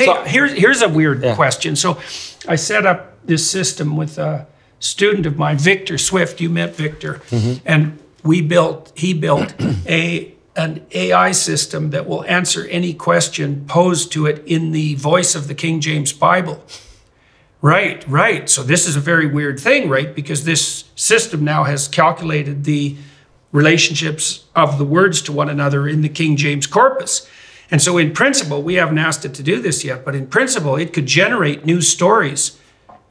Hey, so, here's a weird question. So I set up this system with a student of mine, Victor Swift. You met Victor. Mm-hmm. And he built an AI system that will answer any question posed to it in the voice of the King James Bible. Right, right. So this is a very weird thing, right? Because this system now has calculated the relationships of the words to one another in the King James Corpus. And so in principle, we haven't asked it to do this yet, but in principle, it could generate new stories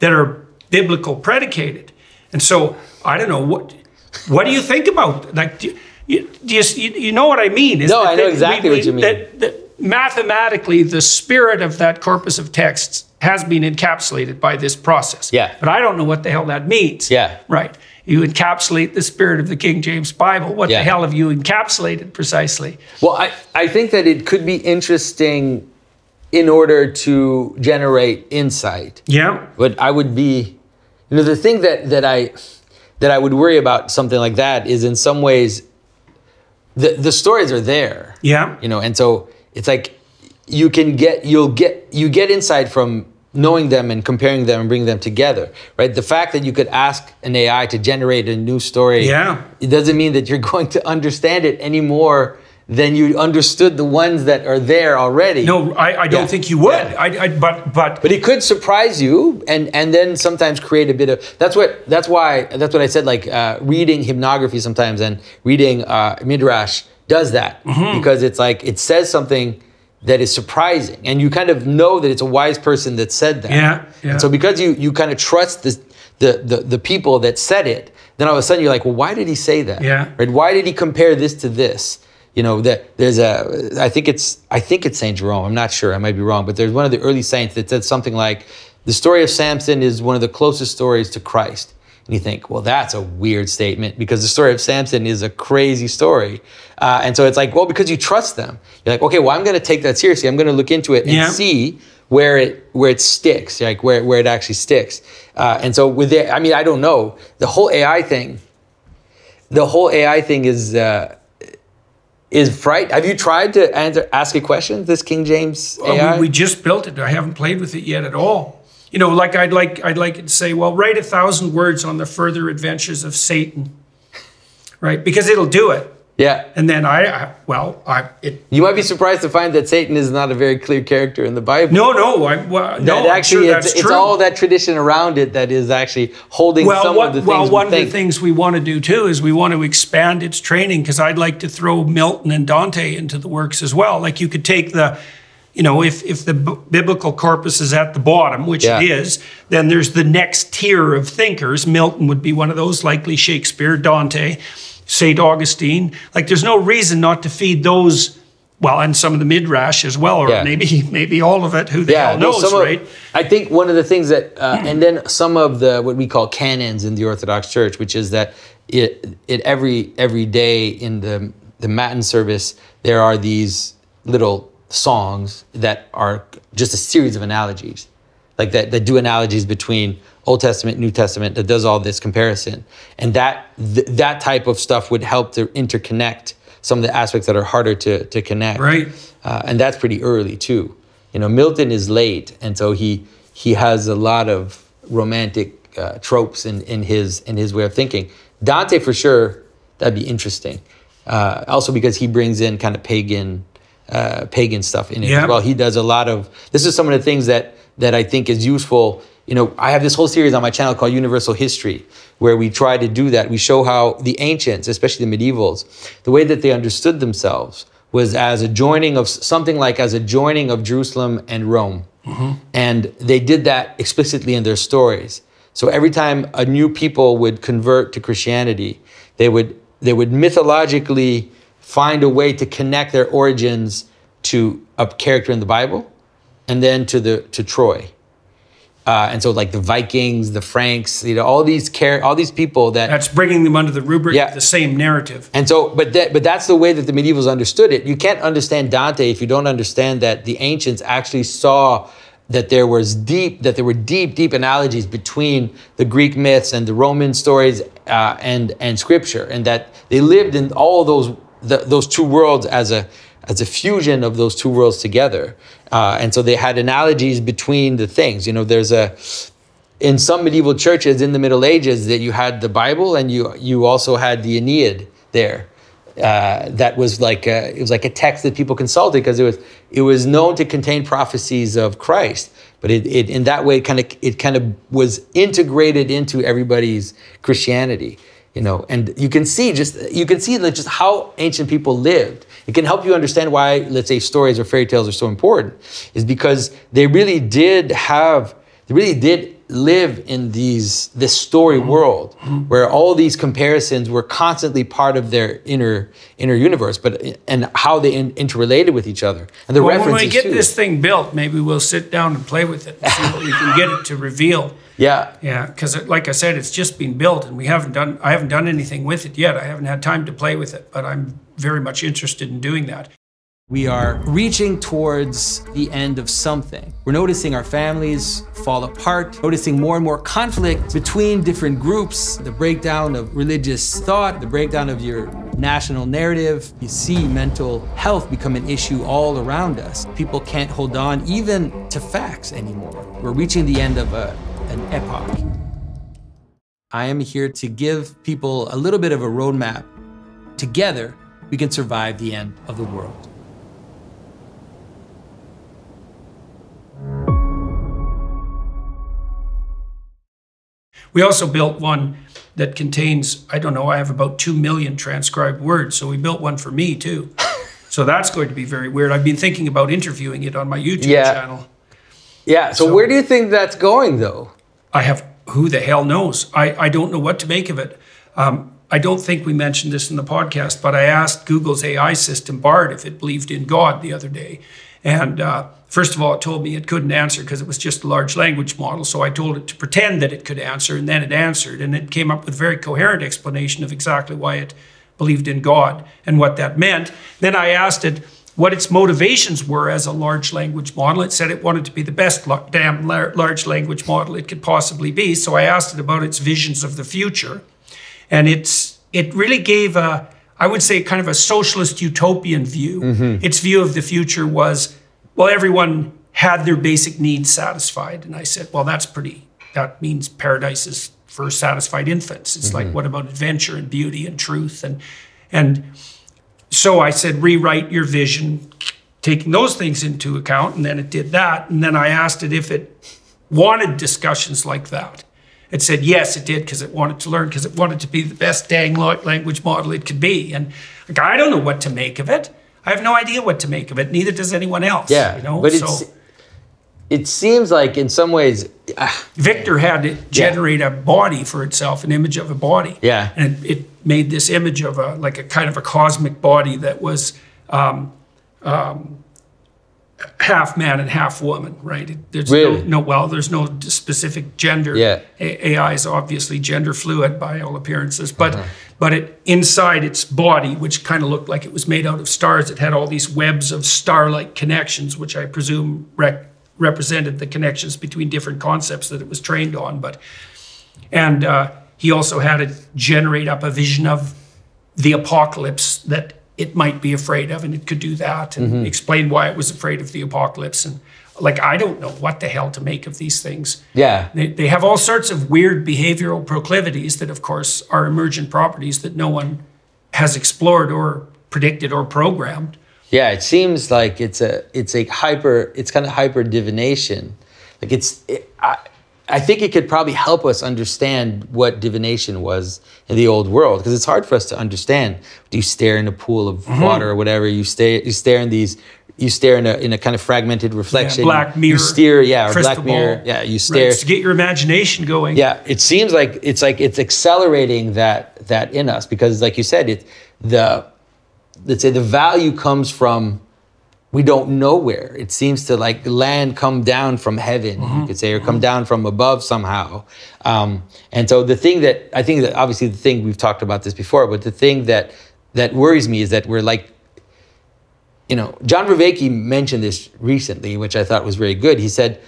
that are biblical predicated. And so, I don't know, what do you think about, like, do you know what I mean? Is no, I know exactly what you mean. That mathematically, the spirit of that corpus of texts has been encapsulated by this process. Yeah. But I don't know what the hell that means. Yeah. Right. You encapsulate the spirit of the King James Bible. What the hell have you encapsulated precisely? Well, I think that it could be interesting in order to generate insight. Yeah. But I would be, you know, the thing that I would worry about something like that is in some ways the stories are there. Yeah. You know, and so it's like you get insight from knowing them and comparing them and bringing them together, right? The fact that you could ask an AI to generate a new story, it doesn't mean that you're going to understand it any more than you understood the ones that are there already. No, I don't think you would. Yeah. But it could surprise you, and then sometimes create a bit of that's what I said. Like reading hymnography sometimes and reading Midrash does that because it's like it says something that is surprising, and you kind of know that it's a wise person that said that. Yeah, yeah. And so because you kind of trust the people that said it, then all of a sudden you're like, well, why did he say that? Yeah. Right? Why did he compare this to this? You know, that there's a, I think it's Saint Jerome. I'm not sure. I might be wrong, but there's one of the early saints that said something like, the story of Samson is one of the closest stories to Christ. And you think, well, that's a weird statement because the story of Samson is a crazy story. And so it's like, well, because you trust them, you're like, okay, well, I'm going to take that seriously. I'm going to look into it and see where it sticks, like where it actually sticks. And so with it, I mean, I don't know. The whole AI thing is fright. Have you tried to ask a question, this King James AI? We just built it. I haven't played with it yet at all. You know, like I'd like it to say, well, write 1,000 words on the further adventures of Satan, right? Because it'll do it. Yeah. And then you might be surprised to find that Satan is not a very clear character in the Bible. It's true. It's all that tradition around it that is actually holding some of the things we want to do too is we want to expand its training, because I'd like to throw Milton and Dante into the works as well. Like you could take the, you know, if the biblical corpus is at the bottom, which it is, then there's the next tier of thinkers. Milton would be one of those, likely Shakespeare, Dante, St. Augustine. Like, there's no reason not to feed those, well, and some of the Midrash as well, or maybe all of it, who the hell knows, right? I think one of the things that, and then some of the, what we call canons in the Orthodox Church, which is that every day in the Matin service, there are these little songs that are just a series of analogies, like that do analogies between Old Testament, New Testament, that does all this comparison. And that type of stuff would help to interconnect some of the aspects that are harder to connect. Right. And that's pretty early too. You know, Milton is late, and so he has a lot of romantic tropes in his way of thinking. Dante, for sure, that'd be interesting. Also because he brings in kind of pagan stuff in it as well. He does a lot of, this is some of the things that I think is useful. You know, I have this whole series on my channel called Universal History, where we try to do that. We show how the ancients, especially the medievals, the way that they understood themselves was as a joining of something like as a joining of Jerusalem and Rome. Mm-hmm. And they did that explicitly in their stories. So every time a new people would convert to Christianity, they would mythologically find a way to connect their origins to a character in the Bible and then to Troy. And so, like the Vikings, the Franks, you know, all these people that's bringing them under the rubric of the same narrative. And so, but that's the way that the medievals understood it. You can't understand Dante if you don't understand that the ancients actually saw that there were deep analogies between the Greek myths and the Roman stories and scripture, and that they lived in all those two worlds as a as a fusion of those two worlds together. And so they had analogies between the things. You know, there's a, in some medieval churches in the Middle Ages, that you had the Bible and you also had the Aeneid there. That was like a, it was like a text that people consulted because it was known to contain prophecies of Christ, but it in that way kind of was integrated into everybody's Christianity, you know. And you can see just how ancient people lived. It can help you understand why, let's say, stories or fairy tales are so important, is because they really did live in this story world where all these comparisons were constantly part of their inner universe, and how they interrelated with each other, and the references. When we get this thing built, maybe we'll sit down and play with it and see what we can get it to reveal. Yeah, because like I said, it's just been built, and I haven't done anything with it yet. I haven't had time to play with it, but I'm very much interested in doing that. We are reaching towards the end of something. We're noticing our families fall apart, noticing more and more conflict between different groups, the breakdown of religious thought, the breakdown of your national narrative. You see mental health become an issue all around us. People can't hold on even to facts anymore. We're reaching the end of an epoch. I am here to give people a little bit of a roadmap. Together, we can survive the end of the world. We also built one that contains, I don't know, I have about 2 million transcribed words, so we built one for me too. So that's going to be very weird. I've been thinking about interviewing it on my YouTube channel. Yeah, so where do you think that's going though? Who the hell knows? I don't know what to make of it. I don't think we mentioned this in the podcast, but I asked Google's AI system, Bard, if it believed in God the other day. And first of all, it told me it couldn't answer because it was just a large language model. So I told it to pretend that it could answer, and then it answered. And it came up with a very coherent explanation of exactly why it believed in God and what that meant. Then I asked it what its motivations were as a large language model. It said it wanted to be the best damn large language model it could possibly be. So I asked it about its visions of the future. And it really gave a, I would say, kind of a socialist utopian view. Mm-hmm. Its view of the future was, well, everyone had their basic needs satisfied. And I said, well, that means paradise is for satisfied infants. It's like, what about adventure and beauty and truth? And so I said, rewrite your vision, taking those things into account. And then it did that. And then I asked it if it wanted discussions like that. It said, yes, it did, because it wanted to learn, because it wanted to be the best dang language model it could be. And like, I don't know what to make of it. I have no idea what to make of it. Neither does anyone else. Yeah, you know? But it seems like in some ways... Victor had it generate a body for itself, an image of a body. Yeah. And it made this image of a kind of a cosmic body that was half man and half woman, right? There's really? There's no specific gender. Yeah. AI is obviously gender fluid by all appearances, but it inside its body, which kind of looked like it was made out of stars, it had all these webs of star-like connections, which I presume represented the connections between different concepts that it was trained on. And he also had it generate up a vision of the apocalypse that it might be afraid of, and it could do that and explain why it was afraid of the apocalypse. And like, I don't know what the hell to make of these things. Yeah. They have all sorts of weird behavioral proclivities that of course are emergent properties that no one has explored or predicted or programmed. Yeah, it seems like it's kind of hyper divination. Like I think it could probably help us understand what divination was in the old world, because it's hard for us to understand. Do you stare in a pool of water or whatever? You stare in a kind of fragmented reflection. Yeah, black mirror. You stare, black mirror. Yeah, you stare. Right, to get your imagination going. Yeah, it seems like it's accelerating that in us, because like you said, let's say the value comes from, we don't know where. It seems to like come down from heaven, you could say, or come down from above somehow. And so the thing we've talked about this before, but the thing that worries me is that we're like, you know, John Vervaeke mentioned this recently, which I thought was very good. He said,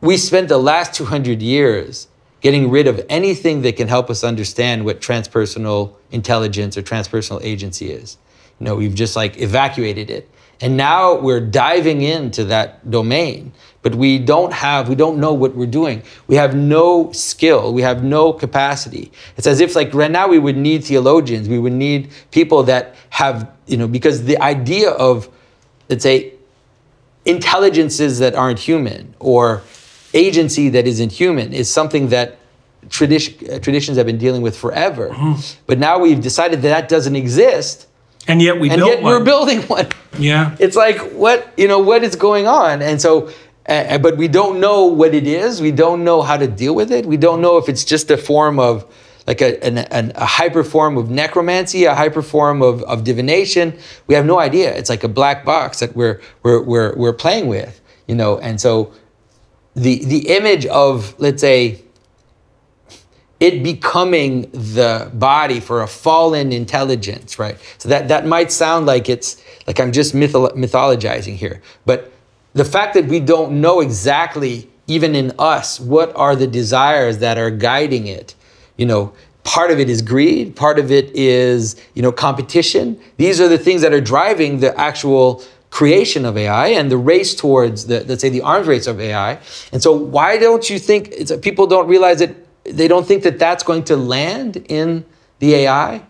we spent the last 200 years getting rid of anything that can help us understand what transpersonal intelligence or transpersonal agency is. You know, we've just like evacuated it. And now we're diving into that domain, but we don't know what we're doing. We have no skill, we have no capacity. It's as if like right now we would need theologians, we would need people that have, you know, because the idea of, let's say, intelligences that aren't human or agency that isn't human is something that traditions have been dealing with forever. Mm. But now we've decided that doesn't exist. And yet we're building one. Yeah. It's like, what is going on? And so, but we don't know what it is. We don't know how to deal with it. We don't know if it's just a form of like a hyper form of necromancy, a hyper form of divination. We have no idea. It's like a black box that we're playing with, you know? And so the image of, let's say, it becoming the body for a fallen intelligence, right? So that might sound like it's, like I'm just mythologizing here, but the fact that we don't know exactly, even in us, what are the desires that are guiding it, you know, part of it is greed, part of it is, you know, competition. These are the things that are driving the actual creation of AI and the race towards, let's say, the arms race of AI. And so why don't you think, people don't realize it, they don't think that that's going to land in the AI.